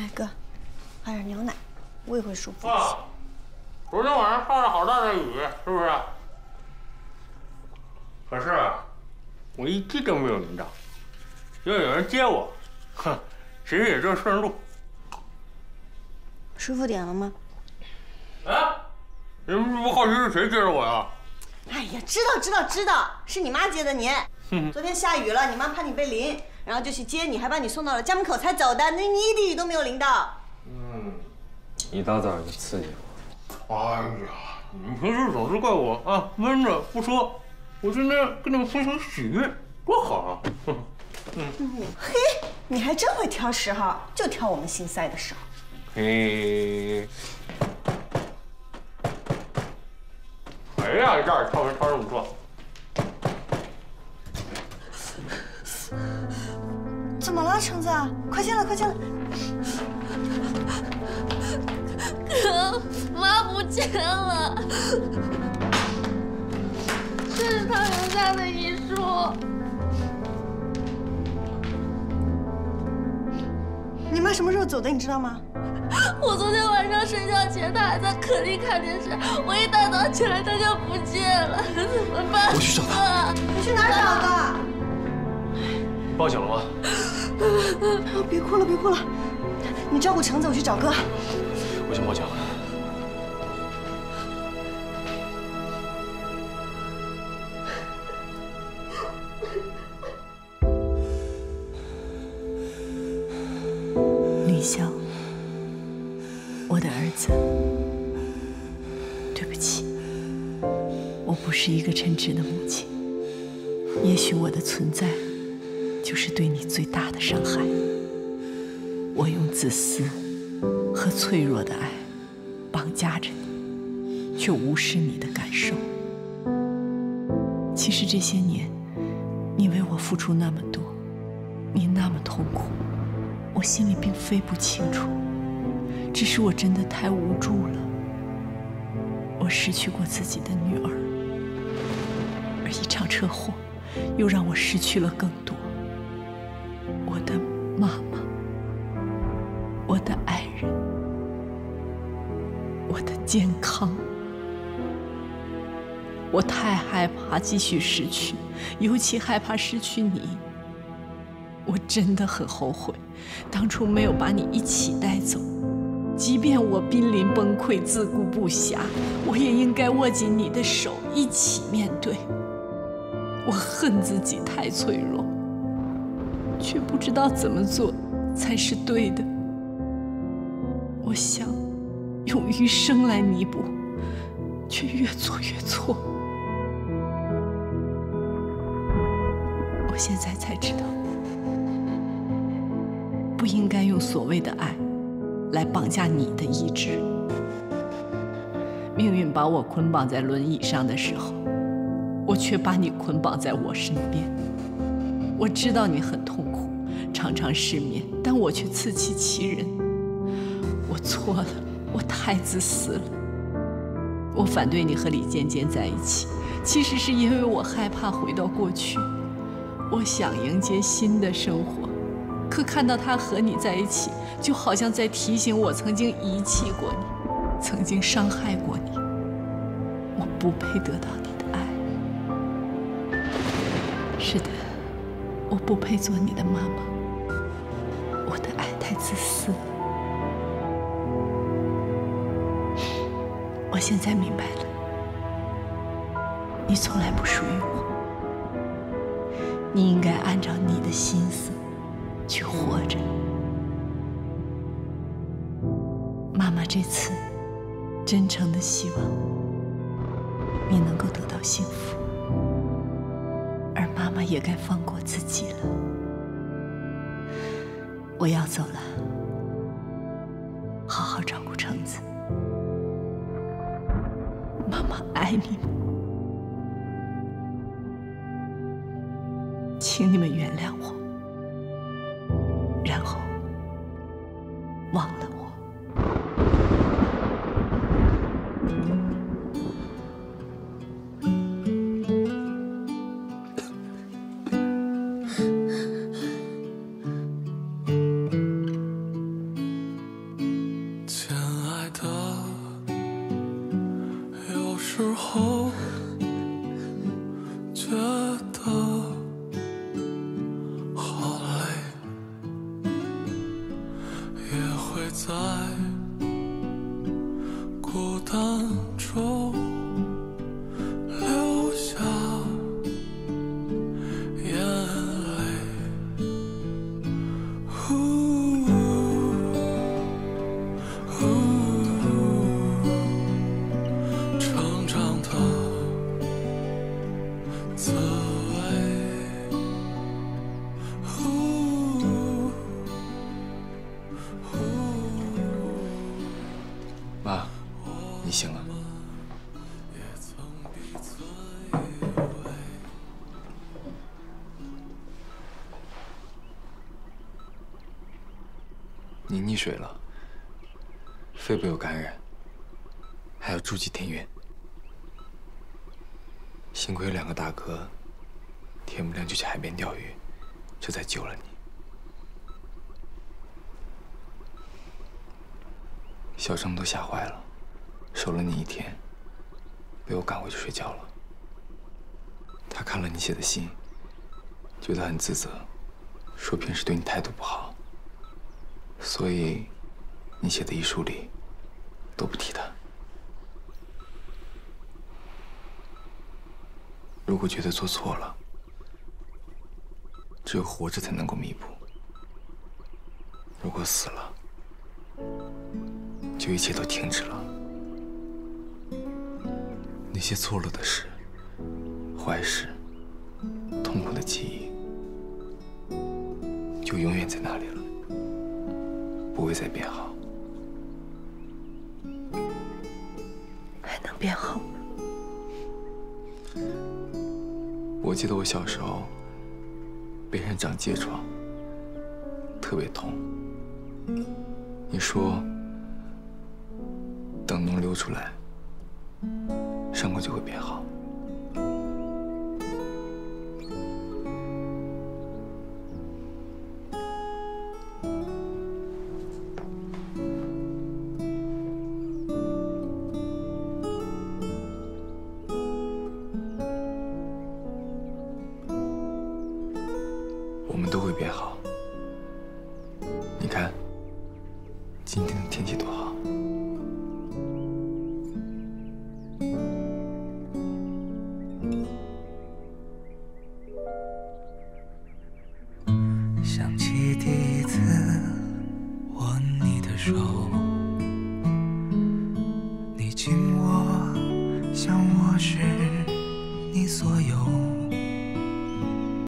哎，哥，喝点牛奶，胃会舒服一些。昨天晚上下了好大的雨，是不是？可是我一滴都没有淋到，要有人接我，哼，谁也这顺路。舒服点了吗？啊？你们不好奇是谁接着我呀？ 哎呀，知道，是你妈接的您。昨天下雨了，你妈怕你被淋，然后就去接你，还把你送到了家门口才走的。那你一滴雨都没有淋到。嗯，一大早就刺激我。哎呀，你们平时总是怪我啊，闷着不说，我今天跟你们分享喜悦，多好啊！嘿，你还真会挑时候，就挑我们心塞的时候。嘿。 谁呀？一下跳跳这么壮，怎么了，橙子？快进来！哥，妈不见了，这是她留下的遗书。你妈什么时候走的？你知道吗？ 我昨天晚上睡觉前，他还在客厅看电视。我一大早起来，他就不见了，怎么办？我去找他。你去哪儿找他？报警了吗？别哭了，你照顾橙子，我去找哥。我先报警了。李湘。 我的儿子，对不起，我不是一个称职的母亲。也许我的存在，就是对你最大的伤害。我用自私和脆弱的爱绑架着你，却无视你的感受。其实这些年，你为我付出那么多，你那么痛苦，我心里并非不清楚。 只是我真的太无助了，我失去过自己的女儿，而一场车祸又让我失去了更多。我的妈妈，我的爱人，我的健康，我太害怕继续失去，尤其害怕失去你。我真的很后悔，当初没有把你一起带走。 即便我濒临崩溃、自顾不暇，我也应该握紧你的手，一起面对。我恨自己太脆弱，却不知道怎么做才是对的。我想用余生来弥补，却越做越错。我现在才知道，不应该用所谓的爱。 来绑架你的意志。命运把我捆绑在轮椅上的时候，我却把你捆绑在我身边。我知道你很痛苦，常常失眠，但我却自欺欺人。我错了，我太自私了。我反对你和李尖尖在一起，其实是因为我害怕回到过去。我想迎接新的生活，可看到他和你在一起。 就好像在提醒我，曾经遗弃过你，曾经伤害过你，我不配得到你的爱。是的，我不配做你的妈妈，我的爱太自私了。我现在明白了，你从来不属于我，你应该按照你的心思去活着。 妈妈这次真诚的希望你能够得到幸福，而妈妈也该放过自己了。我要走了，好好照顾橙子。妈妈爱你们，请你们原谅我，然后忘了我。候觉得好累，也会在孤单中流下眼泪。成长的滋味，妈，你醒了。你溺水了，肺部有感染，还要住几天院。 幸亏有两个大哥，天不亮就去海边钓鱼，这才救了你。小郑都吓坏了，守了你一天，被我赶回去睡觉了。他看了你写的信，觉得很自责，说平时对你态度不好，所以你写的遗书里都不提他。 如果觉得做错了，只有活着才能够弥补。如果死了，就一切都停止了。那些错落的事、坏事、痛苦的记忆，就永远在那里了，不会再变好。还能变好吗？ 我记得我小时候背上长疥疮，特别痛。你说，等脓流出来，伤口就会变好。你紧握，像我是你所有。